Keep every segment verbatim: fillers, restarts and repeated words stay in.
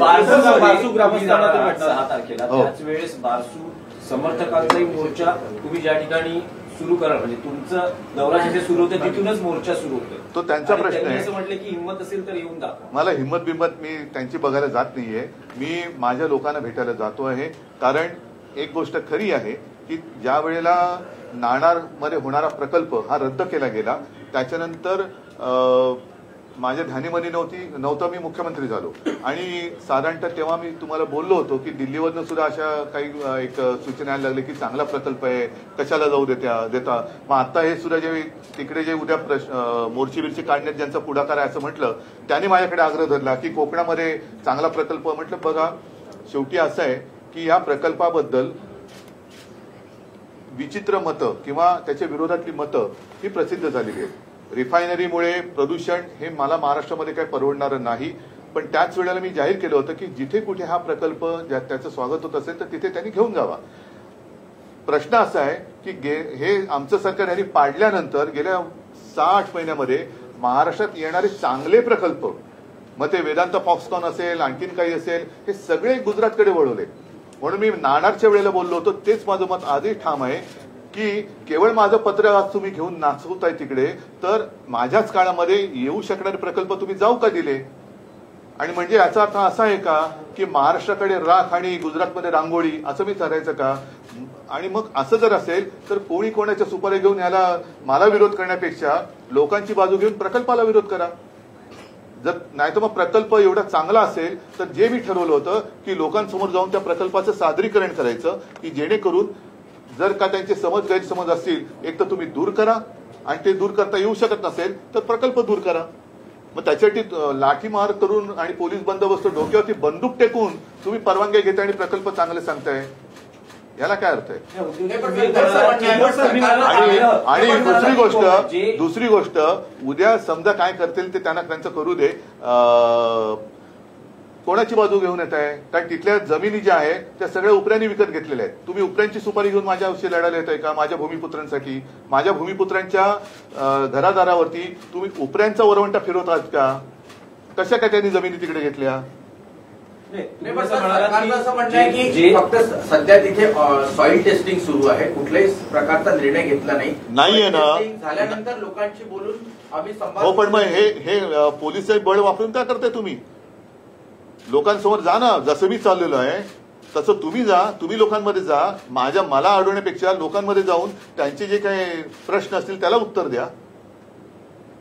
बारसू ग्रामस्थांना तो सहा तारखेला त्याच वेळेस बारसू समर्थकांचाही मोर्चा तुम्ही ज्या ठिकाणी सुरू करा, म्हणजे तुमचं दौरा जिथे सुरू होतं तिथूनच मोर्चा सुरू होतो, तो त्यांचा प्रश्न आहे. असं म्हटलं की हिंमत असेल तर येऊन दाखवा. मला हिंमत बिंमत मी त्यांची बघायला जात नाहीये, मी माझ्या लोकांना भेटायला जातो आहे. कारण एक गोष्ट खरी आहे की ज्या वेळेला नाणारमध्ये होणारा प्रकल्प हा रद्द केला गेला त्याच्यानंतर माझ्या ध्यानीमध्ये नव्हती नव्हता मी मुख्यमंत्री झालो आणि साधारणतः तेव्हा मी तुम्हाला बोललो होतो की दिल्लीवरून सुद्धा अशा काही एक सूचना यायला लागले की चांगला प्रकल्प आहे, कशाला जाऊ देत्या देता मग आता हे सुद्धा जे तिकडे जे उद्या मोर्ची बिर्ची काढण्यात ज्यांचा पुढाकार आहे असं म्हटलं, त्यांनी माझ्याकडे आग्रह धरला की कोकणामध्ये चांगला प्रकल्प. म्हटलं बघा शेवटी असं आहे की या प्रकल्पाबद्दल विचित्र मतं किंवा त्याच्या विरोधातली मतं ही प्रसिद्ध झालेली आहेत. रिफायनरीमुळे प्रदूषण हे मला महाराष्ट्रामध्ये काही परवडणारं नाही, पण त्याच वेळेला मी जाहीर केलं होतं की जिथे कुठे हा प्रकल्प त्याचं स्वागत होत असेल तर तिथे त्यांनी घेऊन जावा. प्रश्न असा आहे की हे आमचं सरकार यांनी पाडल्यानंतर गेल्या सहा आठ महिन्यामध्ये महाराष्ट्रात येणारे चांगले प्रकल्प, मग ते वेदांत फॉक्सकॉन असेल आणखीन काही असेल, हे सगळे गुजरातकडे वळवले. म्हणून मी नाणारच्या वेळेला बोललो होतो, तेच माझं मत आजही ठाम आहे की केवळ माझं पत्र आज तुम्ही घेऊन नाचवताय तिकडे, तर माझ्याच काळामध्ये येऊ शकणारे प्रकल्प तुम्ही जाऊ का दिले? आणि म्हणजे याचा अर्थ असा आहे का की महाराष्ट्राकडे राख आणि गुजरातमध्ये रांगोळी असं मी ठरवायचं का? आणि मग असं जर असेल तर कोणी कोणाच्या सुपारी घेऊन याला मला विरोध करण्यापेक्षा लोकांची बाजू घेऊन प्रकल्पाला विरोध करा. जर नाही तर मग प्रकल्प एवढा चांगला असेल तर जे मी ठरवलं होतं की लोकांसमोर जाऊन त्या प्रकल्पाचं सादरीकरण करायचं की जेणेकरून जर का त्यांचे समज गैरसमज असतील एक तर तुम्ही दूर करा, आणि ते दूर करता येऊ शकत नसेल तर प्रकल्प दूर करा. मग त्याच्यासाठी लाठीमार करून आणि पोलीस बंदोबस्त डोक्यावरती बंदूक टेकून तुम्ही परवानगी घेता आणि प्रकल्प चांगले सांगताय, याला काय अर्थ आहे? आणि दुसरी गोष्ट दुसरी गोष्ट उद्या समजा काय करतील ते त्यांना त्यांचं करू दे, कोणाची बाजू घेऊन येत आहे? कारण तिथल्या जमिनी ज्या आहेत त्या सगळ्या उपऱ्यांनी विकत घेतलेल्या आहेत. तुम्ही उपऱ्यांची सुपारी घेऊन माझ्याशी लढायला येत आहे का? माझ्या भूमिपुत्रांसाठी, माझ्या भूमिपुत्रांच्या घरादारावरती तुम्ही उपऱ्यांचा वरवंटा फिरवत आहात का? कशा काय त्यांनी जमिनी तिकडे घेतल्या? असं म्हणणं आहे की फक्त सध्या तिथे सॉइल टेस्टिंग सुरू आहे, कुठल्याही प्रकारचा निर्णय घेतला नाही नाहीये ना, झाल्यानंतर लोकांशी बोलून आम्ही हो. पण मग हे पोलीस बळ वापरून काय करताय तुम्ही? लोकांसमोर जा ना, जसं मी चाललेलो आहे तसं तुम्ही जा, तुम्ही लोकांमध्ये जा. माझ्या मला अडवण्यापेक्षा लोकांमध्ये जाऊन त्यांचे जे काही प्रश्न असतील त्याला उत्तर द्या.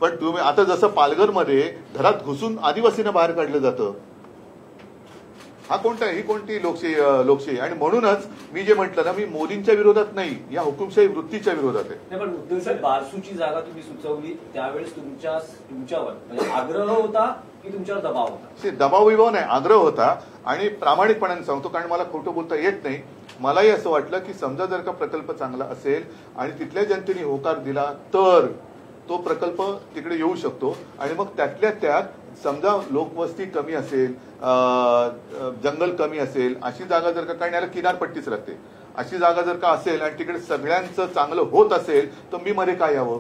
पण तुम्ही आता जसं पालघरमध्ये घरात घुसून आदिवासींना बाहेर काढलं जातं, हा कोणता ही कोणती लोकशाही लोकशाही आणि म्हणूनच मी जे म्हटलं ना, मी मोदींच्या विरोधात नाही, या हुकुमशाही वृत्तीच्या विरोधात आहे. पण उद्धव साहेब, बारसूची जागा तुम्ही सुचवली त्यावेळेस तुमच्या तुमच्यावर आग्रह होता की तुमच्यावर दबाव होता? दबाव विभाव नाही, आग्रह होता. आणि प्रामाणिकपणाने सांगतो, कारण मला खोटं बोलता येत नाही. मलाही असं वाटलं की समजा जर का प्रकल्प चांगला असेल आणि तिथल्या जनतेने होकार दिला तर तो प्रकल्प तिकडे येऊ शकतो. आणि मग त्यातल्या त्यात समजा लोकवस्ती कमी असेल, जंगल कमी असेल, अशी जागा जर का, कारण याला किनारपट्टीच लागते, अशी जागा जर का असेल आणि तिकडे सगळ्यांचं चांगलं होत असेल तर मी मध्ये काय यावं?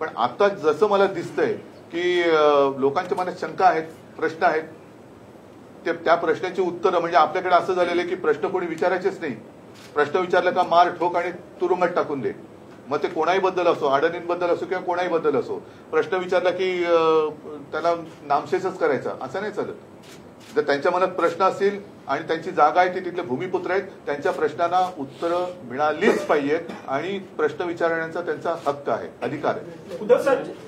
पण आता जसं मला दिसतंय की लोकांच्या मनात शंका आहेत, प्रश्न आहेत, ते त्या प्रश्नाची उत्तरं म्हणजे आपल्याकडे असं झालेलं आहे की प्रश्न कोणी विचारायचेच नाही. प्रश्न विचारला का मार ठोक आणि तुरुंगात टाकून दे. मग ते कोणाही बद्दल असो, अडणींबद्दल असो किंवा कोणाही बद्दल असो, प्रश्न विचारला की त्याला नामशेषच करायचा असं नाही चालत. जर त्यांच्या मनात प्रश्न असतील आणि त्यांची जागा आहे, ते तिथले भूमिपुत्र आहेत, त्यांच्या प्रश्नांना उत्तरं मिळालीच पाहिजेत आणि प्रश्न विचारण्याचा त्यांचा हक्क आहे, अधिकार आहे.